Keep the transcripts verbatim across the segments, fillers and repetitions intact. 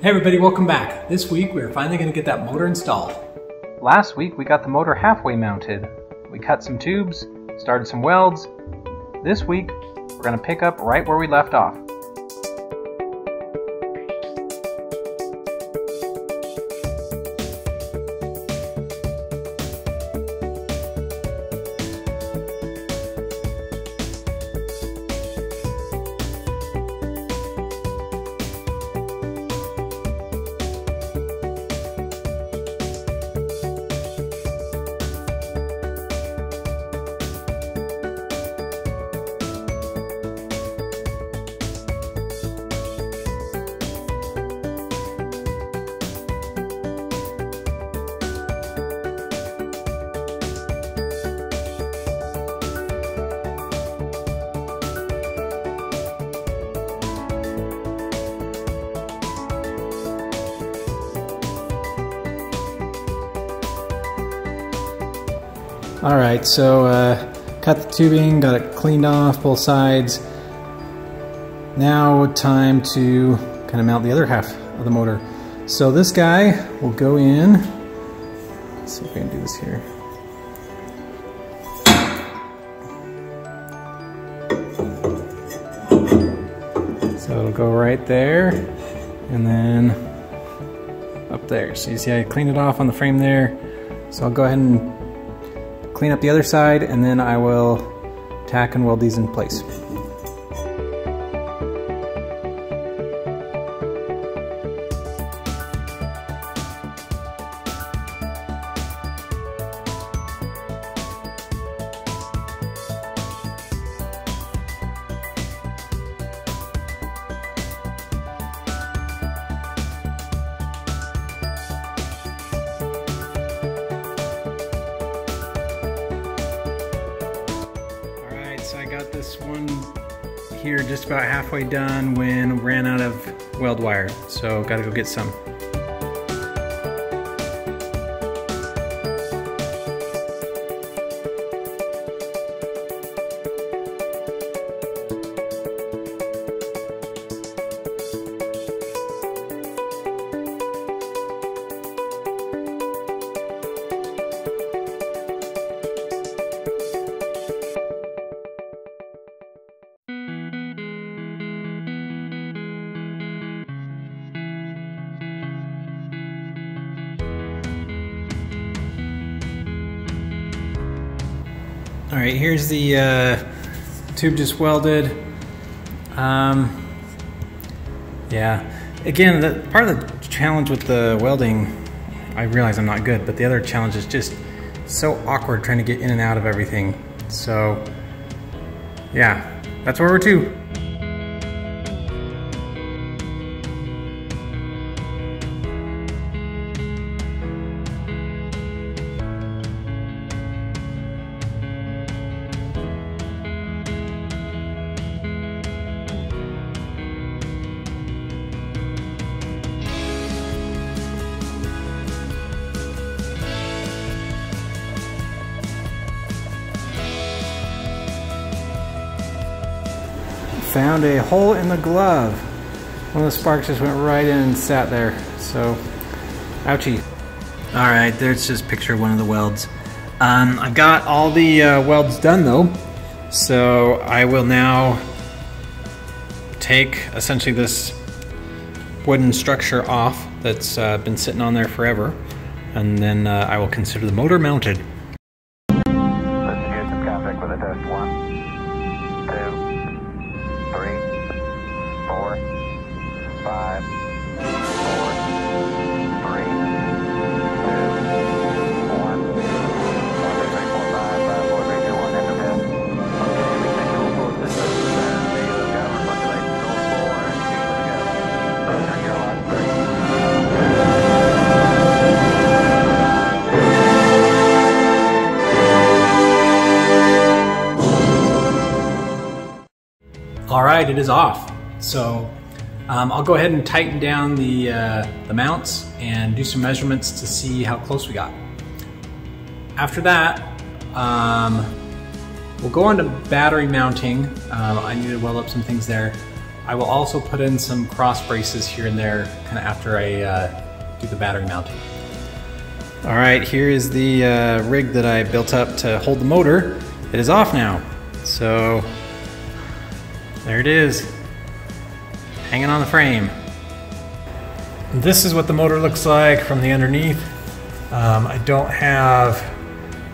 Hey everybody, welcome back. This week we are finally going to get that motor installed. Last week we got the motor halfway mounted. We cut some tubes, started some welds. This week we're going to pick up right where we left off. Alright, so uh, cut the tubing, got it cleaned off both sides. Now time to kind of mount the other half of the motor. So this guy will go in. Let's see if we can do this here. So it'll go right there and then up there. So you see I cleaned it off on the frame there. So I'll go ahead and clean up the other side, and then I will tack and weld these in place. Got this one here just about halfway done when ran out of weld wire, so gotta go get some. All right, here's the uh, tube just welded. Um, yeah, again, the, part of the challenge with the welding, I realize I'm not good, but the other challenge is just so awkward trying to get in and out of everything. So yeah, that's where we're to. Found a hole in the glove. One of the sparks just went right in and sat there. So, ouchie. All right, there's just a picture of one of the welds. Um, I've got all the uh, welds done though. So I will now take essentially this wooden structure off that's uh, been sitting on there forever. And then uh, I will consider the motor mounted. Let's get some contact with the test one, two. Three, four, five, four, three, two, one, one, two, three, four, five, five, four, three, two, one, end of test. Okay, we take control of the system, and we look out for modulation control four, and we look out for turn your lock three. All right, it is off. So Um, I'll go ahead and tighten down the, uh, the mounts and do some measurements to see how close we got. After that, um, we'll go on to battery mounting. Uh, I need to weld up some things there. I will also put in some cross braces here and there kind of after I uh, do the battery mounting. All right, here is the uh, rig that I built up to hold the motor. It is off now. So there it is, hanging on the frame. This is what the motor looks like from the underneath. Um, I don't have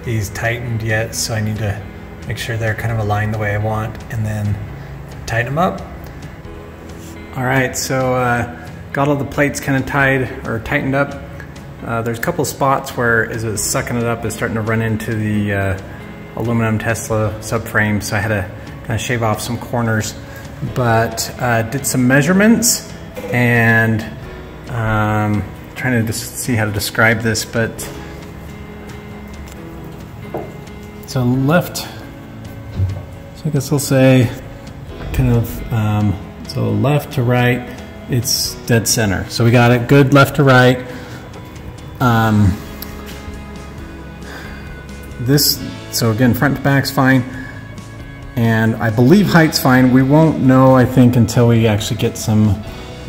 these tightened yet, so I need to make sure they're kind of aligned the way I want and then tighten them up. All right, so uh, got all the plates kind of tied or tightened up. Uh, there's a couple spots where as it's sucking it up, it's starting to run into the uh, aluminum Tesla subframe, so I had to kind of shave off some corners. But uh, did some measurements and um, trying to just see how to describe this, but so left, so I guess I'll say kind of um, so left to right, it's dead center. So we got it good left to right. Um, this, so again, front to back's fine. And I believe height's fine. We won't know, I think, until we actually get some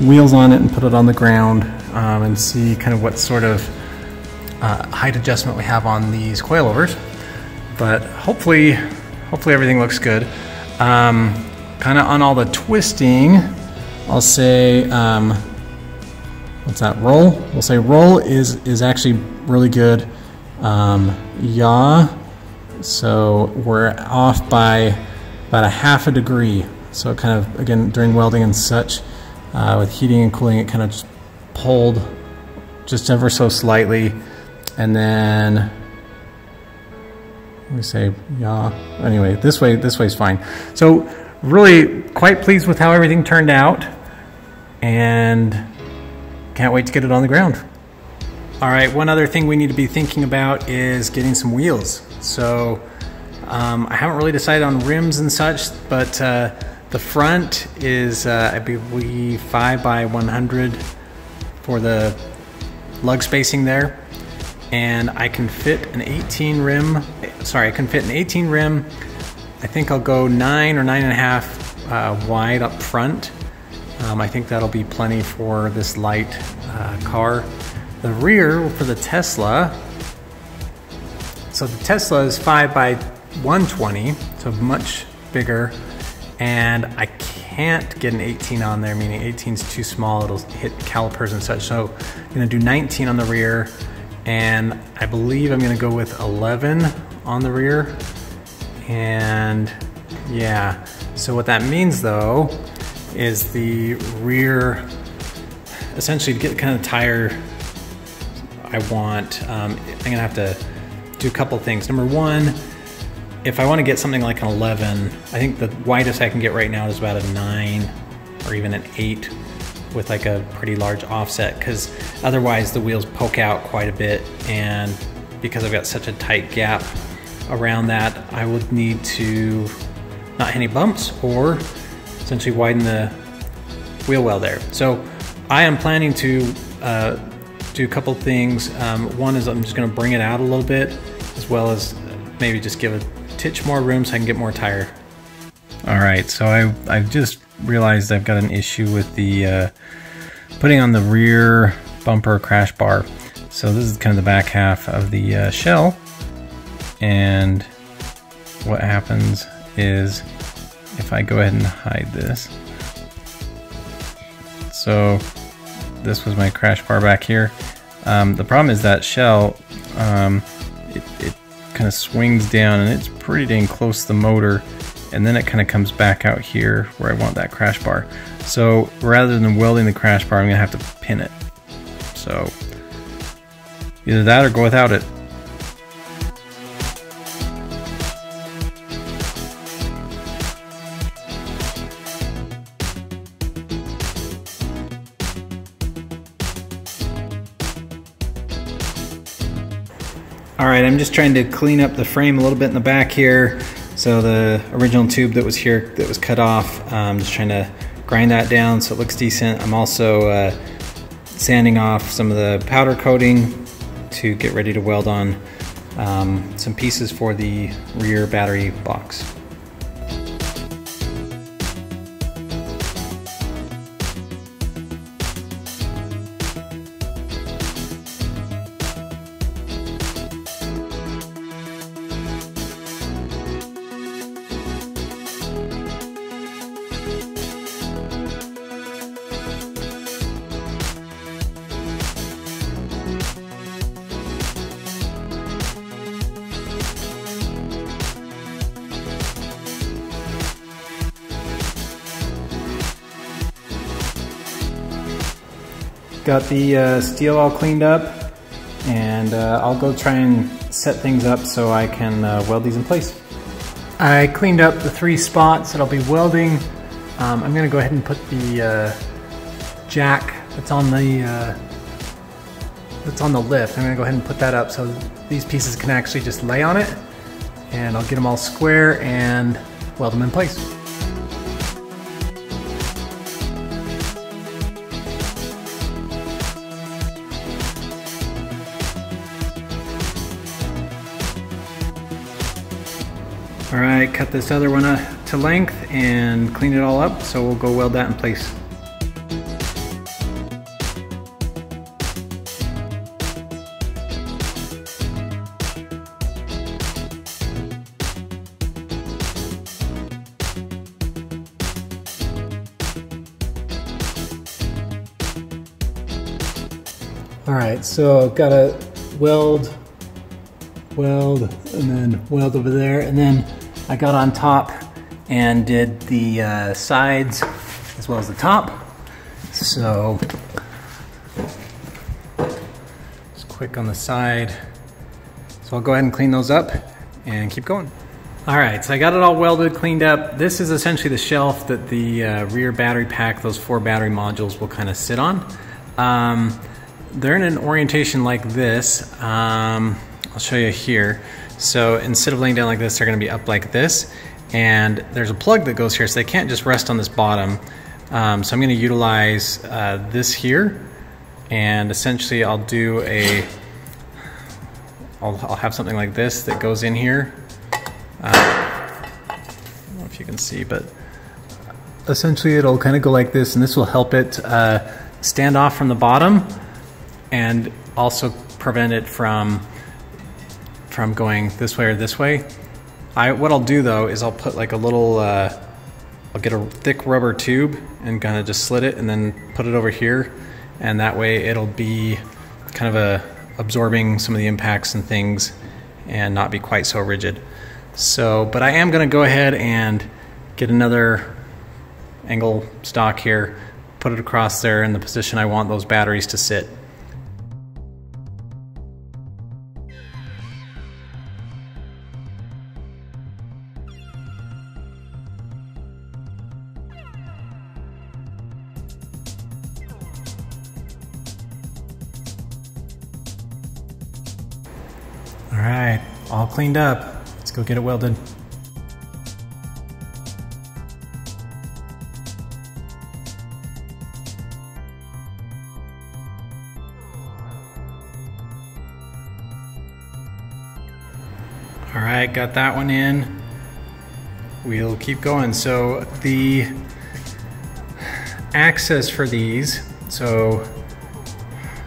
wheels on it and put it on the ground um, and see kind of what sort of uh, height adjustment we have on these coilovers. But hopefully, hopefully everything looks good. Um, kind of on all the twisting, I'll say, um, what's that, roll? We'll say roll is, is actually really good. Um, yaw, so we're off by about a half a degree. So it kind of, again, during welding and such, uh, with heating and cooling, it kind of just pulled just ever so slightly. And then we say, yeah, anyway, this way, this way's fine. So really quite pleased with how everything turned out and can't wait to get it on the ground. All right, one other thing we need to be thinking about is getting some wheels. So um, I haven't really decided on rims and such, but uh, the front is, uh, I believe, five by one hundred for the lug spacing there. And I can fit an eighteen rim, sorry, I can fit an eighteen rim. I think I'll go nine or nine and a half uh, wide up front. Um, I think that'll be plenty for this light uh, car. The rear for the Tesla, so the Tesla is five by one twenty, so much bigger, and I can't get an eighteen on there, meaning eighteen is too small, it'll hit calipers and such, so I'm gonna do nineteen on the rear, and I believe I'm gonna go with eleven on the rear, and yeah, so what that means though is the rear, essentially to get kind of tire I want, um, I'm gonna have to do a couple things. Number one, if I want to get something like an eleven, I think the widest I can get right now is about a nine or even an eight with like a pretty large offset, because otherwise the wheels poke out quite a bit, and because I've got such a tight gap around that, I would need to not hit any bumps or essentially widen the wheel well there. So I am planning to uh, do a couple things. Um, one is I'm just gonna bring it out a little bit, as well as maybe just give a titch more room so I can get more tire. All right, so I, I've just realized I've got an issue with the uh, putting on the rear bumper crash bar. So this is kind of the back half of the uh, shell. And what happens is if I go ahead and hide this. So this was my crash bar back here. Um, the problem is that shell, um, it, it kind of swings down and it's pretty dang close to the motor, and then it kind of comes back out here where I want that crash bar. So rather than welding the crash bar, I'm gonna have to pin it. So either that or go without it. All right, I'm just trying to clean up the frame a little bit in the back here. So the original tube that was here that was cut off, I'm just trying to grind that down so it looks decent. I'm also uh, sanding off some of the powder coating to get ready to weld on um, some pieces for the rear battery box. Got the uh, steel all cleaned up, and uh, I'll go try and set things up so I can uh, weld these in place. I cleaned up the three spots that I'll be welding. Um, I'm gonna go ahead and put the uh, jack that's on the uh, that's on the lift. I'm gonna go ahead and put that up so these pieces can actually just lay on it, and I'll get them all square and weld them in place. All right, cut this other one up to length and clean it all up, so we'll go weld that in place. All right, so I've got to weld, weld, and then weld over there, and then I got on top and did the uh, sides as well as the top. So just quick on the side. So I'll go ahead and clean those up and keep going. All right, so I got it all welded, cleaned up. This is essentially the shelf that the uh, rear battery pack, those four battery modules, will kind of sit on. Um, they're in an orientation like this. Um, I'll show you here. So instead of laying down like this, they're gonna be up like this. And there's a plug that goes here, so they can't just rest on this bottom. Um, so I'm gonna utilize uh, this here. And essentially I'll do a, I'll, I'll have something like this that goes in here. Uh, I don't know if you can see, but essentially it'll kind of go like this, and this will help it uh, stand off from the bottom and also prevent it from from going this way or this way. I, what I'll do though is I'll put like a little, uh, I'll get a thick rubber tube and kind of just slit it and then put it over here, and that way it'll be kind of a, absorbing some of the impacts and things and not be quite so rigid. So, but I am gonna go ahead and get another angle stock here, put it across there in the position I want those batteries to sit. All right, all cleaned up. Let's go get it welded. All right, got that one in. We'll keep going. So the access for these, so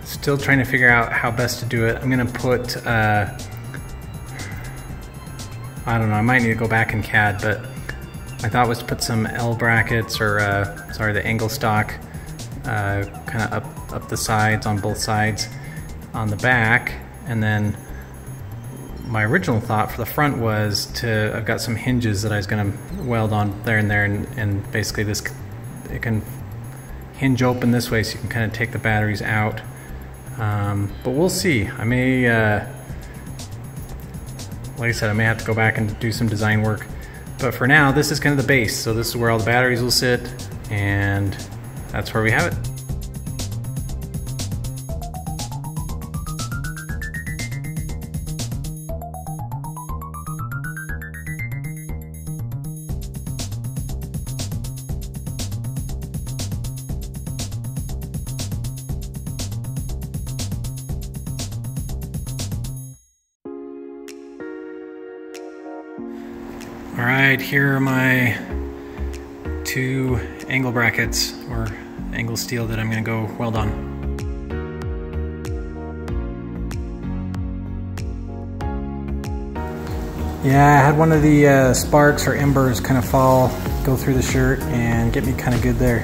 still trying to figure out how best to do it. I'm gonna put, uh, I don't know, I might need to go back in C A D, but my thought was to put some L brackets or, uh, sorry, the angle stock uh, kind of up, up the sides, on both sides, on the back. And then my original thought for the front was to, I've got some hinges that I was gonna weld on there and there, and, and basically this, it can hinge open this way so you can kind of take the batteries out. Um, but we'll see. I may, uh, like I said, I may have to go back and do some design work, but for now, this is kind of the base. So this is where all the batteries will sit, and that's where we have it. All right, here are my two angle brackets or angle steel that I'm gonna go weld on. Yeah, I had one of the uh, sparks or embers kind of fall, go through the shirt and get me kind of good there.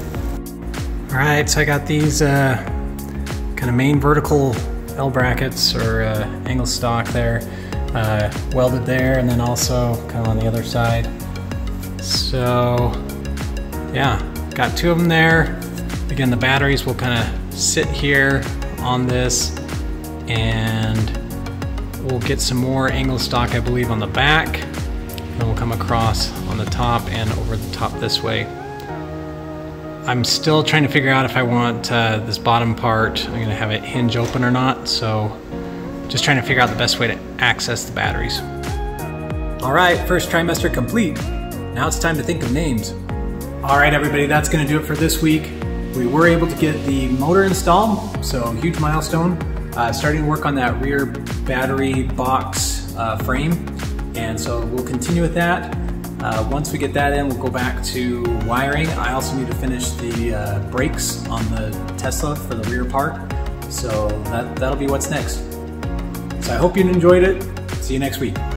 All right, so I got these uh, kind of main vertical L brackets or uh, angle stock there, uh, welded there, and then also kind of on the other side. So yeah, got two of them there. Again, the batteries will kind of sit here on this, and we'll get some more angle stock, I believe, on the back, and then we'll come across on the top and over the top this way. I'm still trying to figure out if I want uh, this bottom part, I'm gonna have it hinge open or not, so just trying to figure out the best way to access the batteries. All right, first trimester complete. Now it's time to think of names. All right, everybody, that's gonna do it for this week. We were able to get the motor installed, so huge milestone. Uh, starting to work on that rear battery box uh, frame, and so we'll continue with that. Uh, once we get that in, we'll go back to wiring. I also need to finish the uh, brakes on the Tesla for the rear part, so that, that'll be what's next. So I hope you enjoyed it. See you next week.